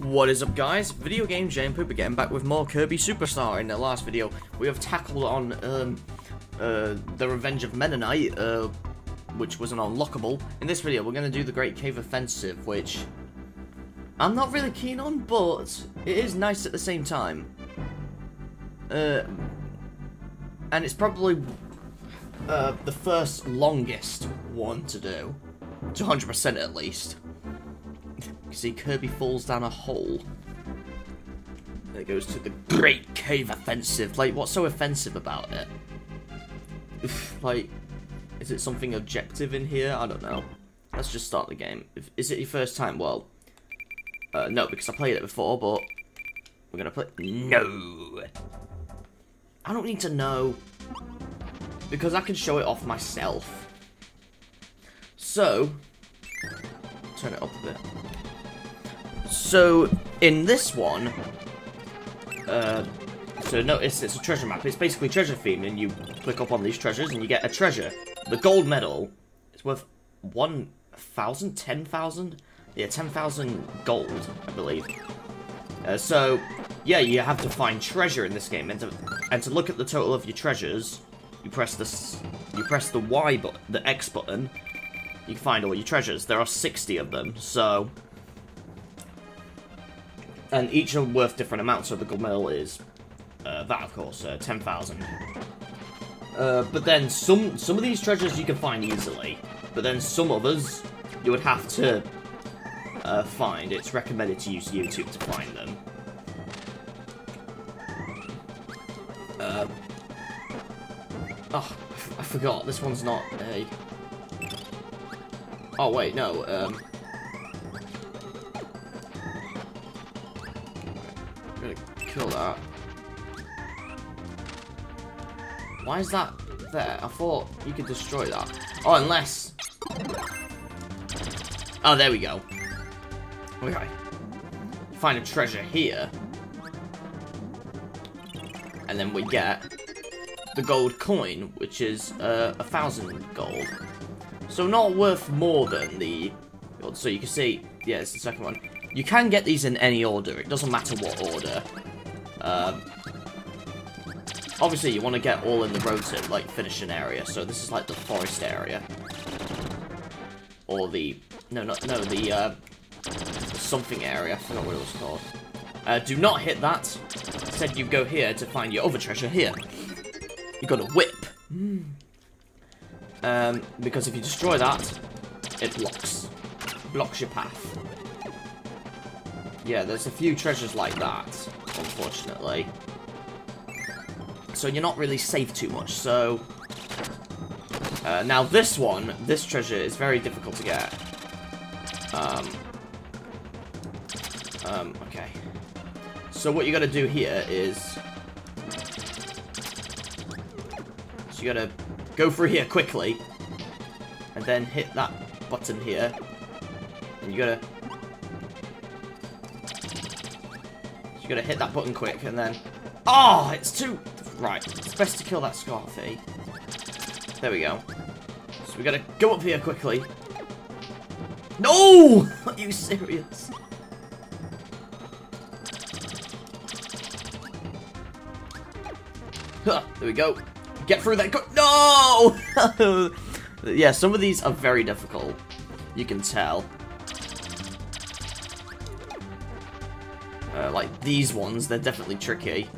What is up, guys? VideoGameJNPoop again, back with more Kirby Superstar. In the last video, we have tackled on The Revenge of Mennonite, which was an unlockable. In this video, we're going to do the Great Cave Offensive, which I'm not really keen on, but it is nice at the same time. And it's probably the first longest one to do, 200% at least. See, Kirby falls down a hole. It goes to the Great Cave Offensive. Like, what's so offensive about it? Like, is it something objective in here? I don't know. Let's just start the game. Is it your first time? Well, no, because I played it before, but we're gonna play. No! I don't need to know, because I can show it off myself. So, turn it up a bit. So, in this one, so notice it's a treasure map. It's basically treasure themed, and you click up on these treasures and you get a treasure. The gold medal is worth 1,000? 10,000? Yeah, 10,000 gold, I believe. So, yeah, you have to find treasure in this game, and to look at the total of your treasures, you press the Y button, the X button, you can find all your treasures. There are 60 of them, so... And each are worth different amounts, so the gold medal is that, of course, 10,000. But then some of these treasures you can find easily, but then some others you would have to find. It's recommended to use YouTube to find them. Oh, I forgot. This one's not a... Oh, wait, no, kill that. Why is that there? I thought you could destroy that. Oh, unless... Oh, there we go. Okay. Find a treasure here. And then we get the gold coin, which is 1,000 gold. So not worth more than the... So you can see... Yeah, it's the second one. You can get these in any order. It doesn't matter what order. Obviously, you want to get all in the road to, like, finish an area. So this is, like, the forest area. Or the... No, not... No, the, something area. I forgot what it was called. Do not hit that. Instead, you go here to find your other treasure here. You got a whip. Because if you destroy that, it blocks your path. Yeah, there's a few treasures like that, unfortunately. So you're not really safe too much, so... now this one, this treasure is very difficult to get. Okay. So what you gotta do here is... So you gotta go through here quickly. And then hit that button here. And you gotta... You gotta hit that button quick, and then... Oh, it's too... Right, it's best to kill that Scarfy. There we go. So we gotta go up here quickly. No! Are you serious? Huh, there we go. Get through that... No! Yeah, some of these are very difficult. You can tell. Like, these ones, they're definitely tricky.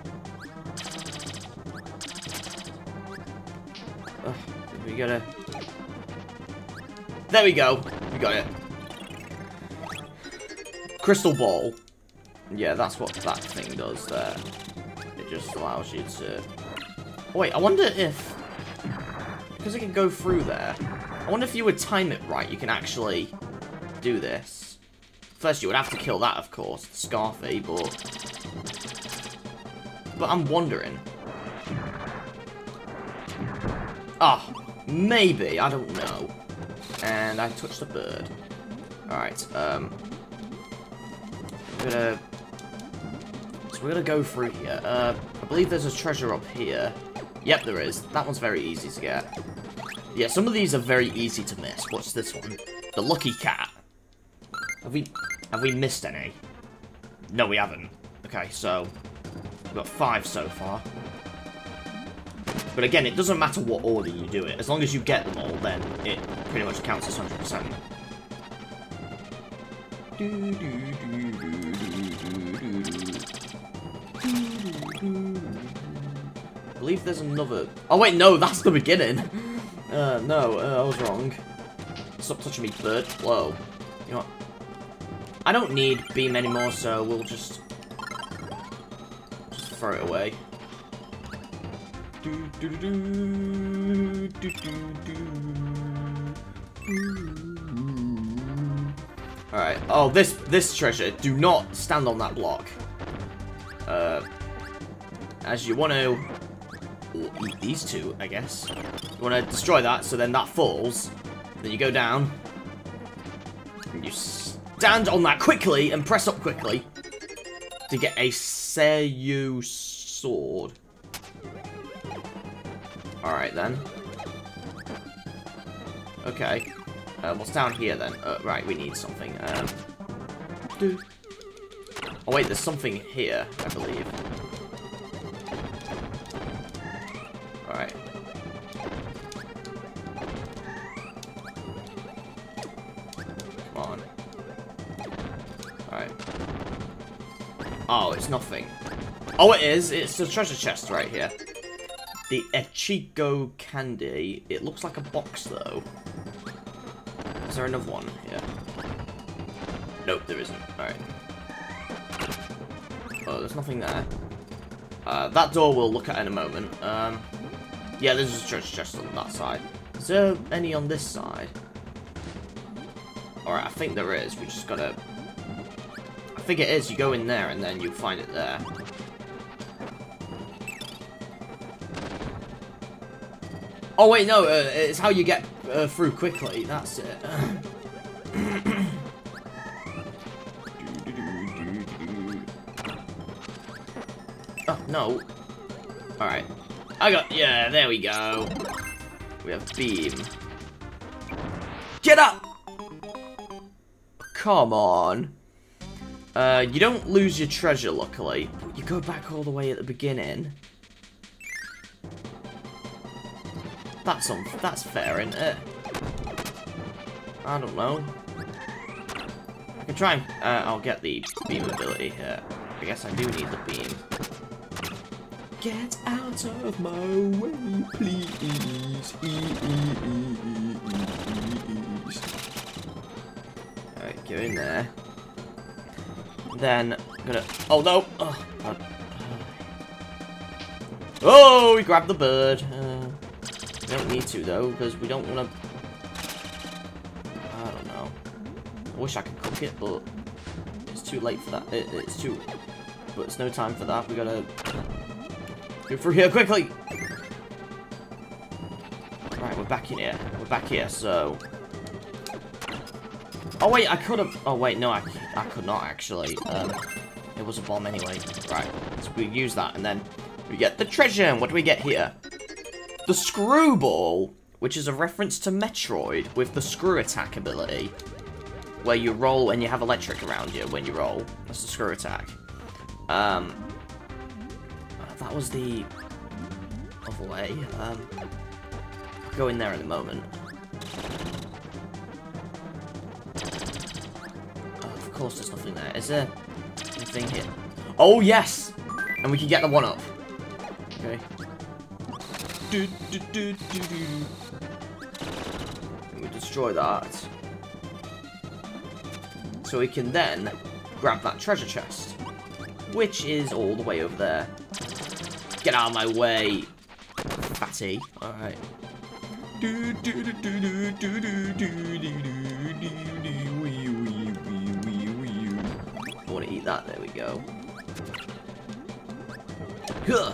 We gotta... There we go! We got it. Crystal ball. Yeah, that's what that thing does there. It just allows you to... Oh, wait, I wonder if... Because it can go through there. I wonder if you would time it right, you can actually do this. First, you would have to kill that, of course, Scarfy, but I'm wondering. Ah, oh, maybe, I don't know. And I touched a bird. Alright, we're gonna go through here. I believe there's a treasure up here. Yep, there is. That one's very easy to get. Yeah, some of these are very easy to miss. What's this one? The lucky cat. Have we missed any? No, we haven't. Okay, so we've got 5 so far. But again, it doesn't matter what order you do it. As long as you get them all, then it pretty much counts as 100%. I believe there's another... Oh wait, no, that's the beginning! No, I was wrong. Stop touching me, bird. Whoa. You know what? I don't need beam anymore, so we'll just throw it away. Alright. Oh, this treasure. Do not stand on that block. As you want to... eat these two, I guess. You want to destroy that, so then that falls. Then you go down. And you stand on that quickly and press up quickly to get a Seiyu sword. Alright then. Okay. What's down here then? Right, we need something. Oh wait, there's something here, I believe. Alright. Come on. Alright. Oh, it's nothing. Oh, it is! It's the treasure chest right here. The Echigo candy. It looks like a box, though. Is there another one here? Nope, there isn't. Alright. Oh, there's nothing there. That door we'll look at in a moment. Yeah, there's a treasure chest on that side. Is there any on this side? Alright, I think there is. We just gotta... I think it is. You go in there and then you'll find it there. Oh wait, no, it's how you get through quickly, that's it. Oh, no. Alright. Yeah, there we go. We have beam. Get up! Come on. You don't lose your treasure, luckily. You go back all the way at the beginning. That's fair, isn't it? I don't know. I can try and... I'll get the beam ability here. I guess I do need the beam. Get out of my way, please. Alright, go in there. Then, I'm gonna... Oh, no! Oh, oh, we grabbed the bird. We don't need to, though, because we don't want to... I don't know. I wish I could cook it, but it's too late for that. It's too... But it's no time for that. We gotta... Go through here quickly! Right, we're back in here. We're back here, so... Oh, wait, I could have... Oh, wait, no, I could not, actually. It was a bomb anyway. Right, so we use that, and then we get the treasure. And what do we get here? The Screwball, which is a reference to Metroid with the Screw Attack ability, where you roll and you have electric around you when you roll. That's the Screw Attack. That was the other way. Go in there in a moment. Of course there's nothing there. Is there anything here? Oh, yes! And we can get the 1-up. Okay. We destroy that. So we can then grab that treasure chest, which is all the way over there. Get out of my way, fatty. Alright. I want to eat that. There we go. Huh.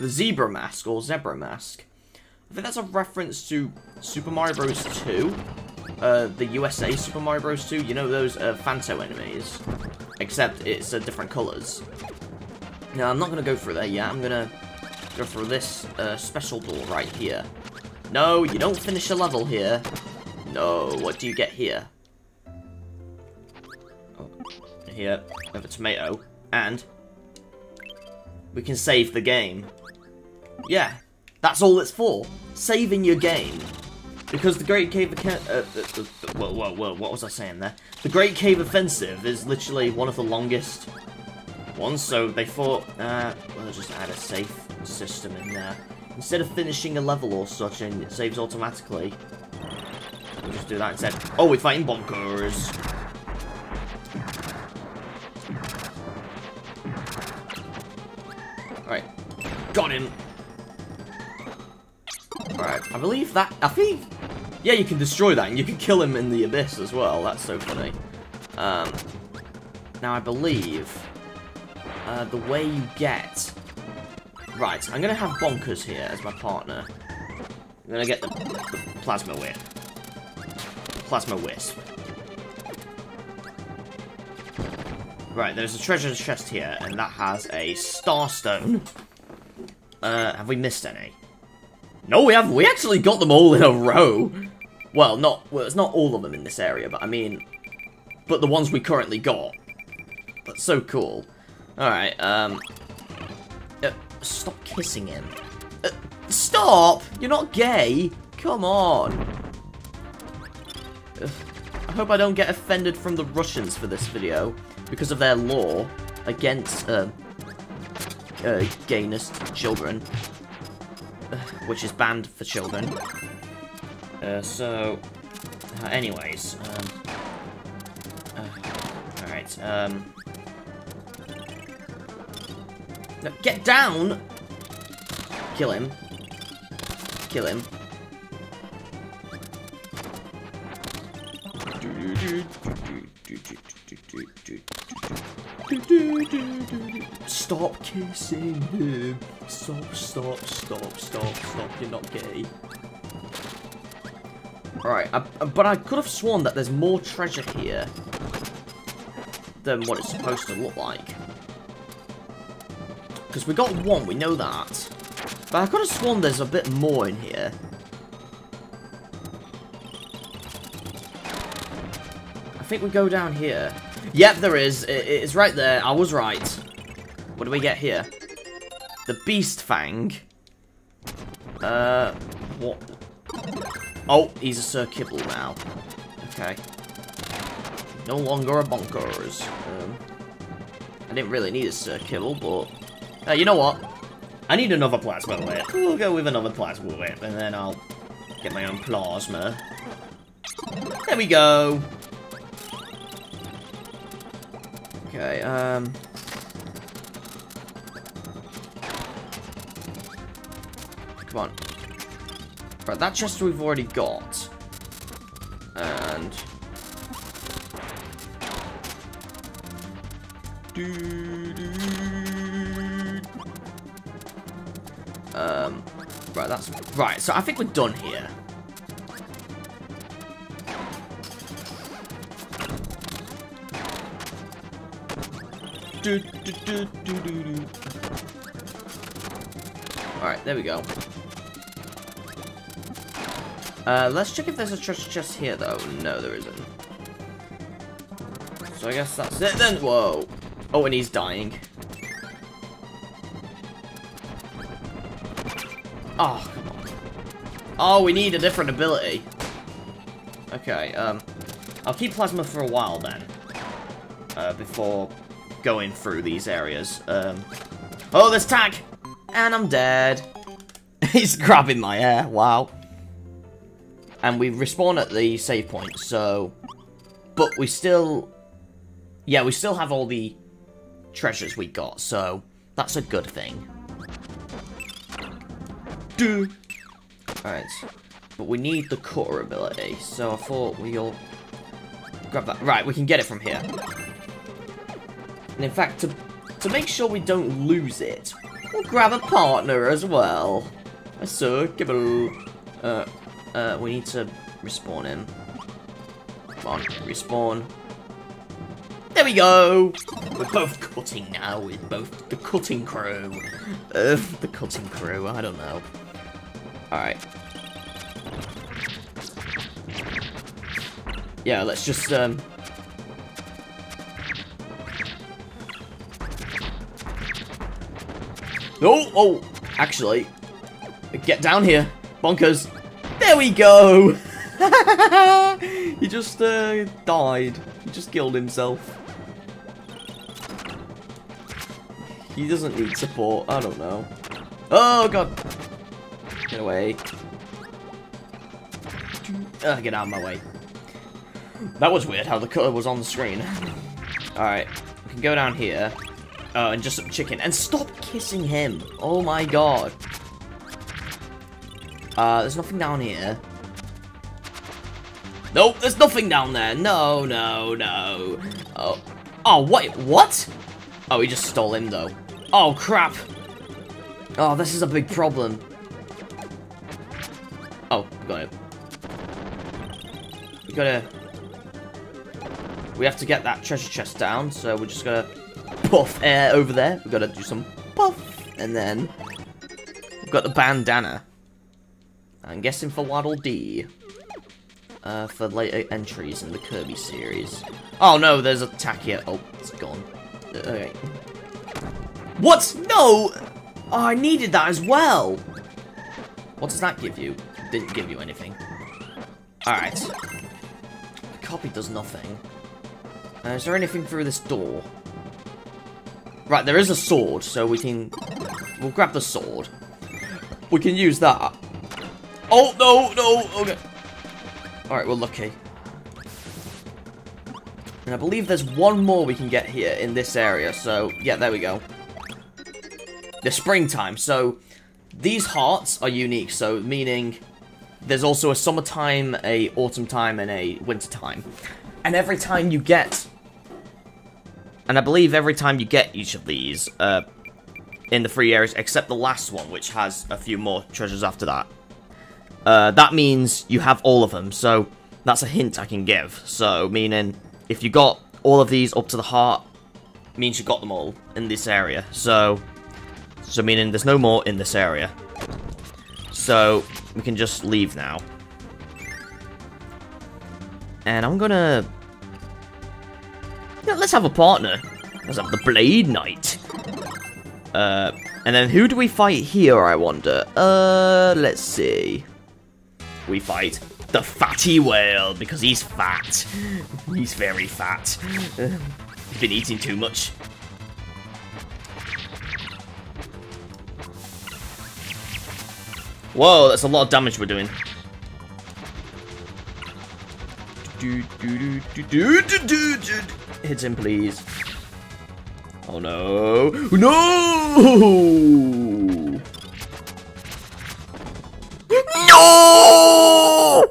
The zebra mask, or zebra mask. I think that's a reference to Super Mario Bros 2. The USA Super Mario Bros 2. You know those Phanto enemies? Except it's different colours. Now, I'm not going to go through there yet. I'm going to go through this special door right here. No, you don't finish the level here. No, what do you get here? Oh, here, I have a tomato. And we can save the game. Yeah, that's all it's for. Saving your game. Because the Great Cave whoa, what was I saying there? The Great Cave Offensive is literally one of the longest ones, so they thought, well, just add a safe system in there. Instead of finishing a level or such and it saves automatically, we'll just do that instead. Oh, we're fighting bonkers! Alright, got him! Alright, I believe that, I think, yeah, you can destroy that and you can kill him in the abyss as well, that's so funny. Now I believe, the way you get... Right, I'm gonna have Bonkers here as my partner. I'm gonna get the Plasma Whip. Plasma Wisp. Right, there's a treasure chest here, and that has a Star Stone. Have we missed any? No, we haven't. We actually got them all in a row. Well, it's not all of them in this area, but I mean, but the ones we currently got. That's so cool. All right, stop kissing him. Stop! You're not gay. Come on. Ugh. I hope I don't get offended from the Russians for this video because of their law against gayness to children, which is banned for children. Anyways, all right. No, get down! Kill him. Kill him. Stop kissing him. Stop. You're not gay. Alright, but I could have sworn that there's more treasure here than what it's supposed to look like. Because we got one, we know that. But I could have sworn there's a bit more in here. I think we go down here. Yep, there is. It's right there. I was right. What do we get here? The Beast Fang. What? Oh, he's a Sir Kibble now. Okay. No longer a Bonkers. I didn't really need a Sir Kibble, but... you know what? I need another Plasma Whip. We'll go with another Plasma Whip, and then I'll get my own Plasma. There we go! Okay, come on. Right, that chest we've already got. And... right, that's... Right, so I think we're done here. Alright, there we go. Let's check if there's a treasure chest here, though. No, there isn't. So I guess that's it then. Whoa. Oh, and he's dying. Oh, come on. Oh, we need a different ability. Okay, I'll keep Plasma for a while then. Before going through these areas. Oh, there's Tag! And I'm dead. He's grabbing my hair, wow. And we respawn at the save point, so... But we still... Yeah, we still have all the treasures we got, so... That's a good thing. Alright, but we need the cutter ability, so I thought we'll grab that. Right, we can get it from here. And in fact, to make sure we don't lose it, we'll grab a partner as well. So, we need to respawn him. Come on, respawn. There we go! We're both cutting now, we're both the cutting crew. The cutting crew, I don't know. Alright. yeah, let's just, oh, oh, actually, get down here, bonkers, there we go, he just, died, he just killed himself, he doesn't need support, I don't know, oh god, get away, get out of my way, that was weird how the colour was on the screen, alright, we can go down here, oh, and just some chicken. And stop kissing him. Oh my god. There's nothing down here. Nope, there's nothing down there. No, no, no. Oh, oh, wait, what? Oh, he just stole him, though. Oh, crap. Oh, this is a big problem. Oh, got it. We gotta... we have to get that treasure chest down, so we're just gonna... puff air over there. We've got to do some puff. And then we've got the bandana. I'm guessing for Waddle Dee. For later entries in the Kirby series. Oh no, there's an attack here. Oh, it's gone. Okay. What? No! Oh, I needed that as well. What does that give you? Didn't give you anything. Alright. A copy does nothing. Is there anything through this door? Right, there is a sword, so we can... we'll grab the sword. We can use that. Oh, no, no, okay. Alright, we're lucky. And I believe there's one more we can get here in this area, so... yeah, there we go. The springtime, so... these hearts are unique, so meaning... there's also a summertime, a autumn time, and a winter time. And every time you get... and I believe every time you get each of these, in the free areas, except the last one, which has a few more treasures after that, that means you have all of them, so that's a hint I can give. So, meaning, if you got all of these up to the heart, means you got them all in this area, so meaning there's no more in this area. So, we can just leave now. And I'm gonna... yeah, let's have a partner. Let's have the Blade Knight. And then who do we fight here, I wonder? Let's see. We fight the Fatty Whale, because he's fat. He's very fat. He's been eating too much. Whoa, that's a lot of damage we're doing. Hit him, please. Oh no. No! No!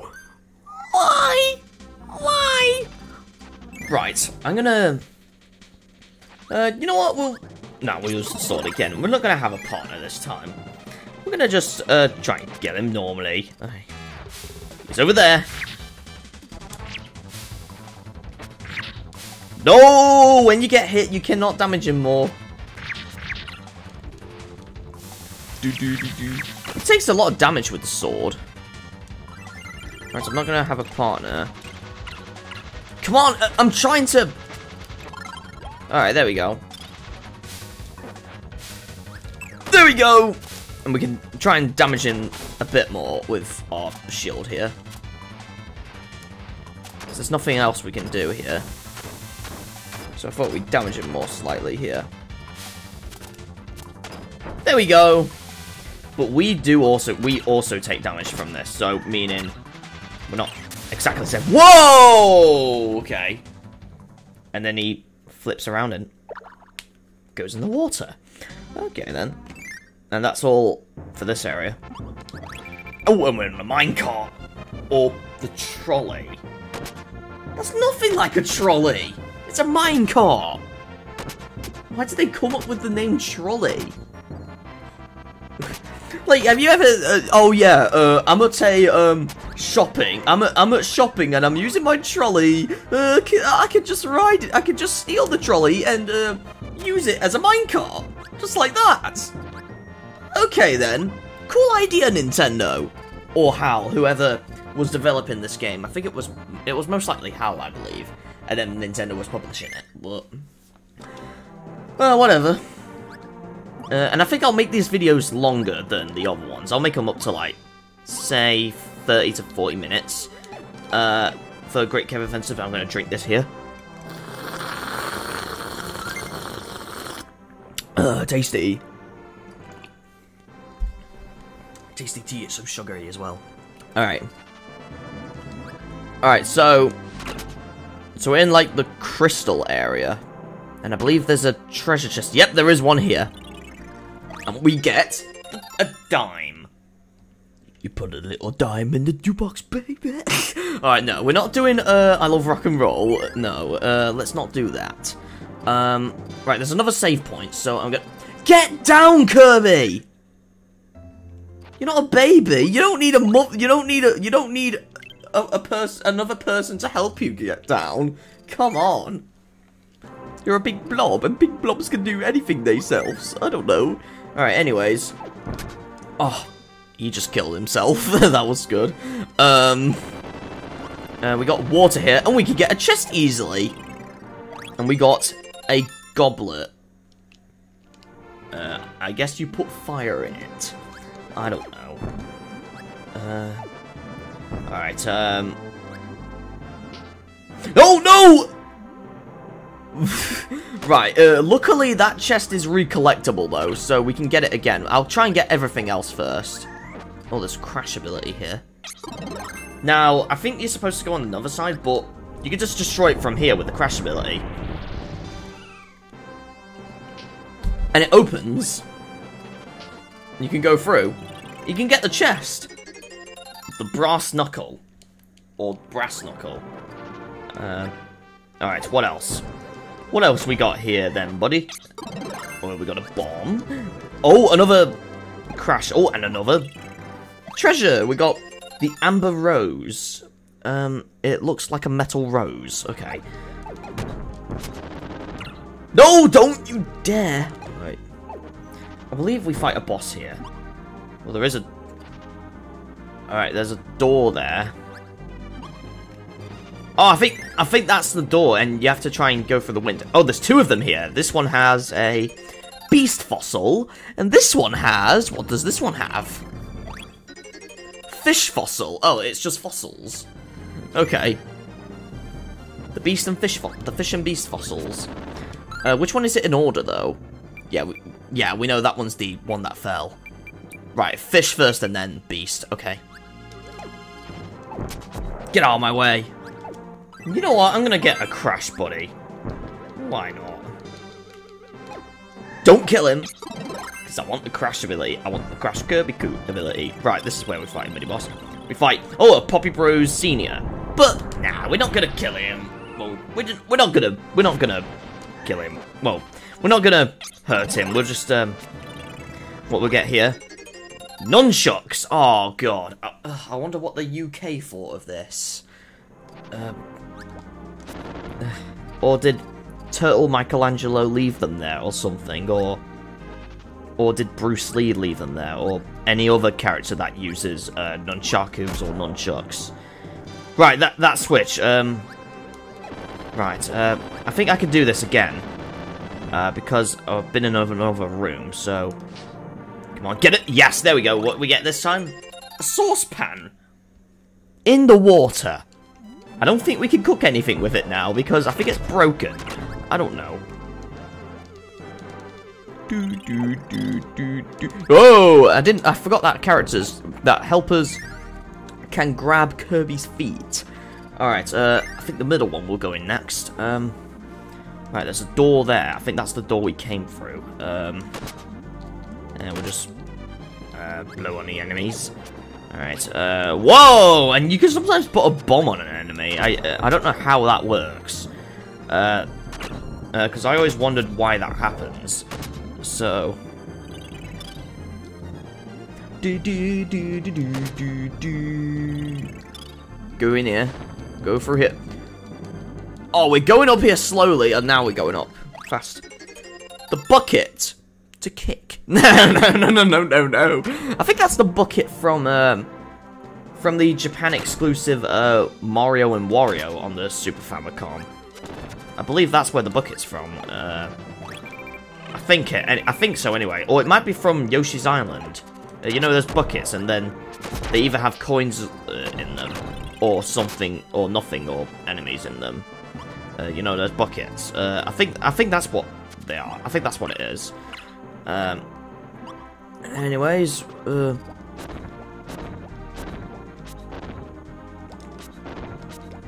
Why? Why? Right, I'm gonna... you know what? We'll... no, we'll use the sword again. We're not gonna have a partner this time. We're gonna just try and get him normally. Right. He's over there. No! When you get hit, you cannot damage him more. It takes a lot of damage with the sword. Right, so I'm not going to have a partner. Come on! I'm trying to... alright, there we go. There we go! And we can try and damage him a bit more with our shield here. Because there's nothing else we can do here. So I thought we'd damage it more slightly here. There we go. But we also take damage from this. So meaning we're not exactly the same. Whoa! Okay. And then he flips around and goes in the water. Okay then. And that's all for this area. Oh, and we're in the minecart or the trolley. That's nothing like a trolley. It's a minecart! Why did they come up with the name trolley? Like, have you ever... oh yeah, I'm at a, shopping. I'm at shopping and I'm using my trolley. I could just ride it. I could just steal the trolley and, use it as a minecart. Just like that. Okay then. Cool idea, Nintendo. Or HAL, whoever was developing this game. I think it was most likely HAL, I believe, and then Nintendo was publishing it. But well, whatever. And I think I'll make these videos longer than the other ones. I'll make them up to, like, say 30 to 40 minutes. For a great Kev offensive, I'm going to drink this here. Tasty. Tasty tea, it's so sugary as well. Alright. Alright, so we're in, like, the crystal area. And I believe there's a treasure chest. Yep, there is one here. And we get a dime. You put a little dime in the jukebox, baby. Alright, no, we're not doing I Love Rock and Roll. No, let's not do that. Right, there's another save point, so I'm gonna... Get down, Kirby! You're not a baby. You don't need a mother. You don't need another person to help you get down. Come on. You're a big blob, and big blobs can do anything themselves. I don't know. Alright, anyways. Oh, he just killed himself. That was good. We got water here, and we could get a chest easily. And we got a goblet. I guess you put fire in it. I don't know. Alright, Oh, no! Right, luckily that chest is recollectible though, so we can get it again. I'll try and get everything else first. Oh, there's crash ability here. Now, I think you're supposed to go on another side, but you can just destroy it from here with the crash ability. And it opens. You can go through. You can get the chest. The brass knuckle. Or brass knuckle. Alright, what else? What else we got here then, buddy? Oh, we got a bomb. Oh, another crash. Oh, and another treasure. We got the amber rose. It looks like a metal rose. Okay. No, don't you dare. Right. I believe we fight a boss here. Well, there is a... Alright, there's a door there. Oh, I think that's the door, and you have to try and go through the window. Oh, there's two of them here. This one has a beast fossil, and this one has... What does this one have? Fish fossil. Oh, it's just fossils. Okay. The beast and fish fossil. The fish and beast fossils. Which one is it in order, though? Yeah, we know that one's the one that fell. Right, fish first and then beast. Okay. Get out of my way. You know what? I'm gonna get a crash, buddy. Why not? Don't kill him! Because I want the crash ability. I want the crash Kirby Coop ability. Right, this is where we fight mini boss. We fight, oh, a Poppy Bros Senior. But nah, we're not gonna kill him. Well, we're not gonna kill him. Well, we're not gonna hurt him. We'll just what we'll get here? Nunchucks. Oh god. I wonder what the UK thought of this. Or did Turtle Michelangelo leave them there or something, or did Bruce Lee leave them there, or any other character that uses nunchakus or nunchucks. Right, that switch. Right, I think I can do this again, because I've been in another room, so... Come on, get it! Yes, there we go. What we get this time? A saucepan! In the water! I don't think we can cook anything with it now, because I think it's broken. I don't know. Oh, I forgot that helpers can grab Kirby's feet. Alright, I think the middle one will go in next. Right, there's a door there. I think that's the door we came through. And we'll just blow on the enemies. Alright, whoa! And you can sometimes put a bomb on an enemy. I don't know how that works. Because I always wondered why that happens. So... Go in here. Go through here. Oh, we're going up here slowly, and now we're going up. Fast. The bucket! To kick. No, I think that's the bucket from the Japan exclusive Mario and Wario on the Super Famicom. I believe that's where the bucket's from. I think so anyway. Or it might be from Yoshi's Island. You know, there's buckets, and then they either have coins in them, or something, or nothing, or enemies in them. You know, there's buckets. I think that's what they are. I think that's what it is. Anyways,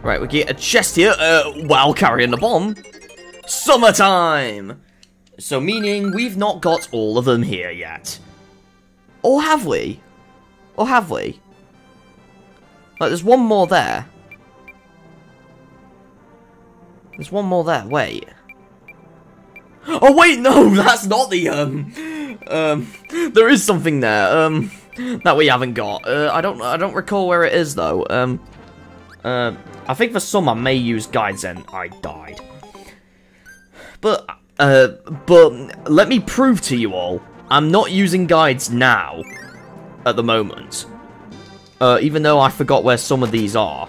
right, we get a chest here, while carrying the bomb. Summertime! So meaning we've not got all of them here yet. Or have we? Or have we? Like, there's one more there. There's one more there, wait. Oh wait, no, that's not the, there is something there, that we haven't got. I don't recall where it is though, I think for some I may use guides and I died. But let me prove to you all, I'm not using guides now, at the moment. Even though I forgot where some of these are.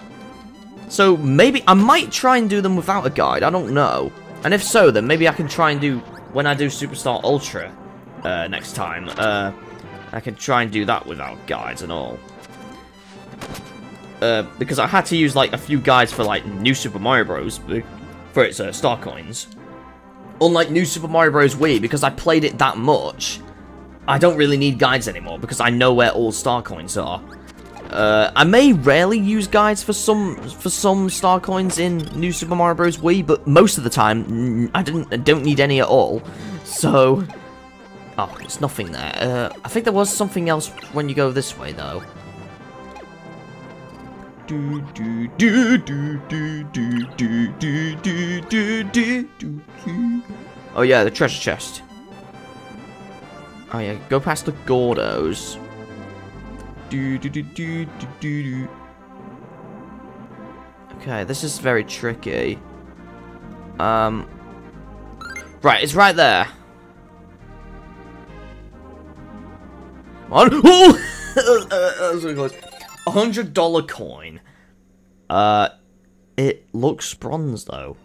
So maybe, I might try and do them without a guide, I don't know. And if so, then maybe I can try and do, when I do Superstar Ultra next time, I can try and do that without guides and all. Because I had to use, like, a few guides for, like, New Super Mario Bros. For its star coins. Unlike New Super Mario Bros. Wii, because I played it that much, I don't really need guides anymore, because I know where all star coins are. I may rarely use guides for some star coins in New Super Mario Bros. Wii, but most of the time, I don't need any at all. So, oh, it's nothing there. I think there was something else when you go this way, though. Oh yeah, the treasure chest. Oh yeah, go past the Gordos. Okay, this is very tricky. Right, it's right there. On. Oh, so close. $100 coin. It looks bronze though.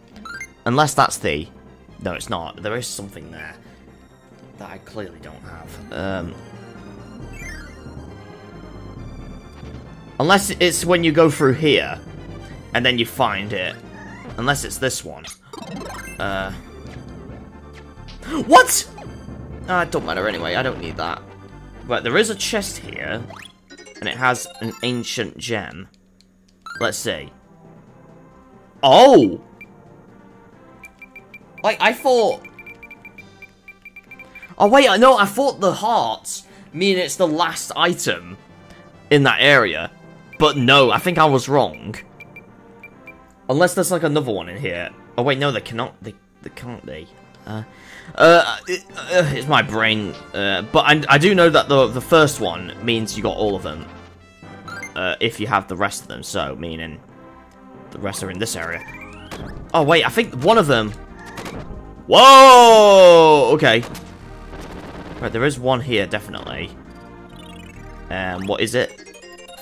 Unless that's the. No, it's not. There is something there that I clearly don't have. Unless it's when you go through here, and then you find it. Unless it's this one. What? It don't matter anyway, I don't need that. But there is a chest here, and it has an ancient gem. Let's see. Oh! Like, I thought... Oh wait, no, I thought the hearts mean it's the last item in that area. But no, I think I was wrong. Unless there's like another one in here. Oh wait, no, they cannot. They can't. They. It's my brain. But I do know that the first one means you got all of them. If you have the rest of them, so meaning the rest are in this area. Oh wait, I think one of them. Whoa! Okay. Right, there is one here definitely. What is it?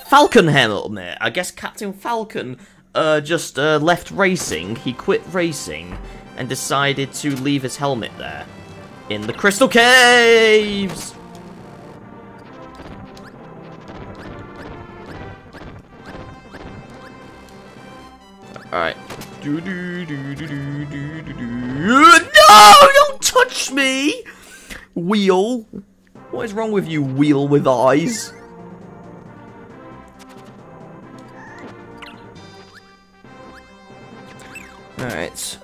Falcon helmet. I guess Captain Falcon just left racing. He quit racing and decided to leave his helmet there in the crystal caves. All right. No! Don't touch me, wheel. What is wrong with you, wheel with eyes? Alright,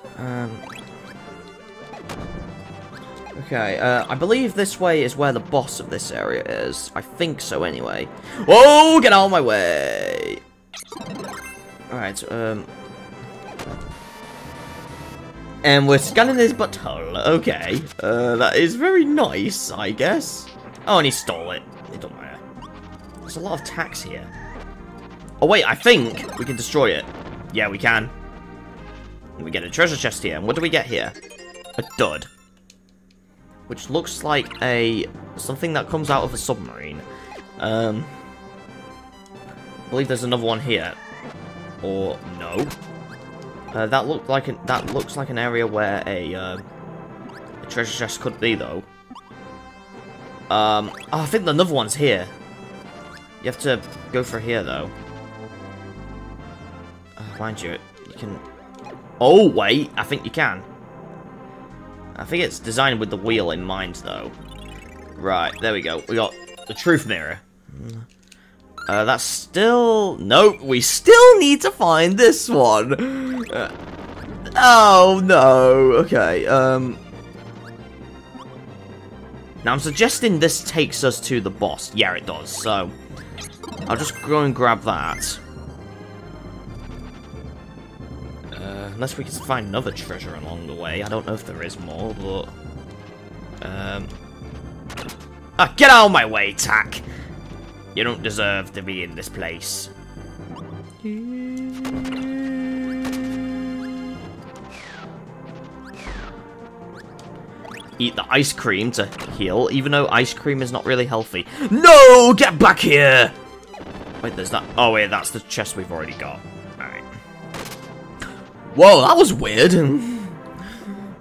okay, I believe this way is where the boss of this area is. I think so, anyway. Whoa, get out of my way! Alright, and we're scanning his butthole. Okay, that is very nice, I guess. Oh, and he stole it. It don't matter. There's a lot of tacks here. Oh wait, I think we can destroy it. Yeah, we can. We get a treasure chest here, and what do we get here? A dud. Which looks like something that comes out of a submarine. I believe there's another one here. Or no. That looks like an area where a treasure chest could be, though. Oh, I think another one's here. You have to go for here, though. Mind you, you can... Oh, wait! I think you can. I think it's designed with the wheel in mind, though. Right, there we go. We got the truth mirror. That's still... Nope, we still need to find this one! Oh, no! Okay, Now, I'm suggesting this takes us to the boss. Yeah, it does, so... I'll just go and grab that. Unless we can find another treasure along the way. I don't know if there is more, but... Ah, get out of my way, Tack! You don't deserve to be in this place. Eat the ice cream to heal, even though ice cream is not really healthy. No! Get back here! Wait, there's that... Oh, wait, that's the chest we've already got. Alright. Whoa, that was weird!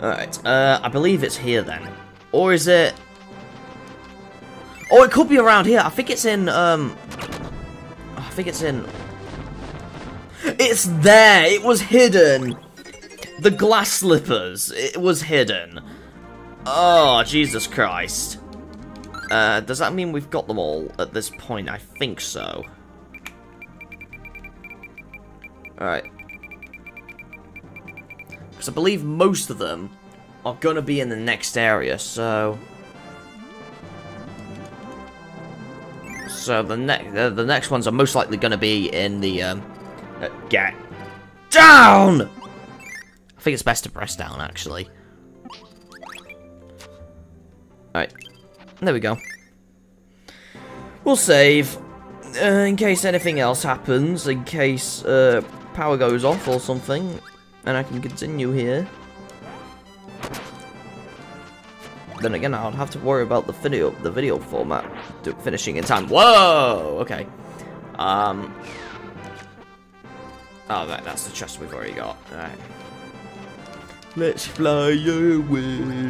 Alright, I believe it's here, then. Or is it... Oh, it could be around here. I think it's in, I think it's in... It's there! It was hidden! The glass slippers. It was hidden. Oh, Jesus Christ. Does that mean we've got them all at this point? I think so. Alright. Because I believe most of them are gonna be in the next area, so... So the next ones are most likely going to be in the get down. I think it's best to press down, actually. All right, there we go. We'll save in case anything else happens, in case power goes off or something, and I can continue here. Then again, I'll have to worry about the video format finishing in time. Whoa! Okay. Oh, right, that's the chest we've already got. All right. Let's fly away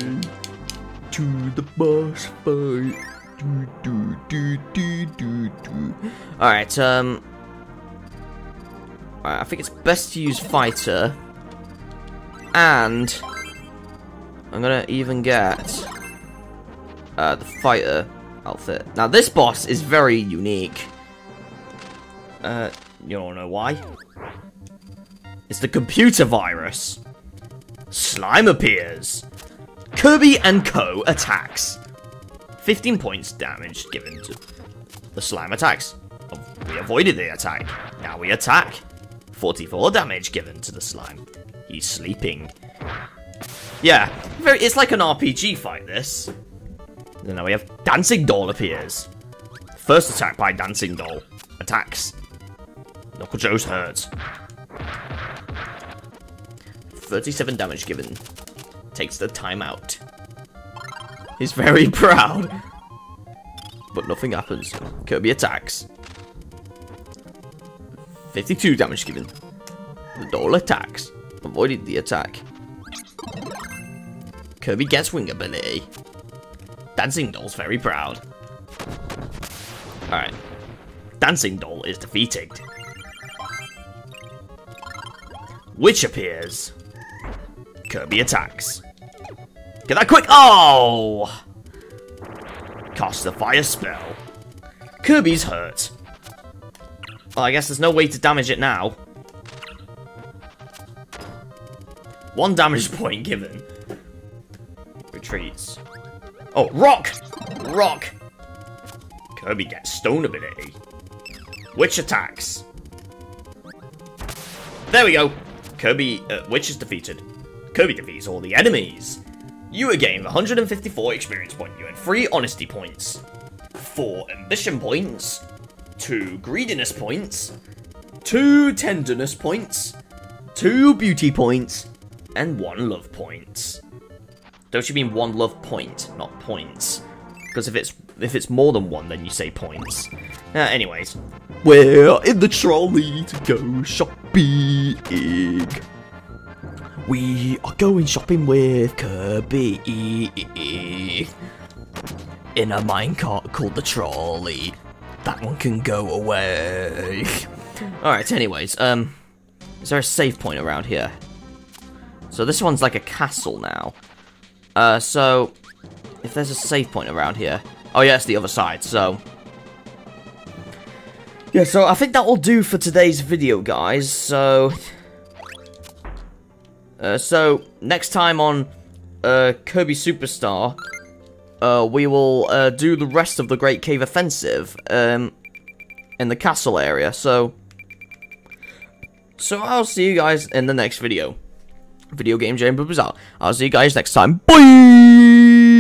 to the boss fight. Do, do, do, do, do, do. All right. All right, I think it's best to use fighter, and I'm gonna even get. The fighter outfit. Now this boss is very unique. You don't know why? It's the computer virus. Slime appears. Kirby and Co. attacks. 15 points damage given to the slime attacks. We avoided the attack. Now we attack. 44 damage given to the slime. He's sleeping. Yeah, it's like an RPG fight, this. And now we have Dancing Doll appears. First attack by Dancing Doll. Attacks. Knuckle Joe's hurt. 37 damage given. Takes the time out. He's very proud. But nothing happens. Kirby attacks. 52 damage given. The doll attacks. Avoided the attack. Kirby gets wing ability. Dancing Doll's very proud. Alright. Dancing Doll is defeated. Witch appears. Kirby attacks. Get that quick! Oh! Cast the fire spell. Kirby's hurt. Well, I guess there's no way to damage it now. 1 damage point given. Retreats. Oh, rock! Rock! Kirby gets stone ability. Witch attacks. There we go. Kirby, Witch is defeated. Kirby defeats all the enemies. You gain 154 experience points. You had 3 honesty points, 4 ambition points, 2 greediness points, 2 tenderness points, 2 beauty points, and 1 love points. Don't you mean 1 love point, not points? Because if it's more than 1, then you say points. Anyways. We're in the trolley to go shopping. We are going shopping with Kirby in a minecart called the trolley. That one can go away. Alright, anyways, is there a save point around here? So this one's like a castle now. So if there's a save point around here. Oh yeah, it's the other side, so. Yeah, so I think that will do for today's video, guys. So next time on Kirby Superstar, we will do the rest of the Great Cave Offensive in the castle area. So I'll see you guys in the next video. VideoGameJNPoop is out. I'll see you guys next time. Bye!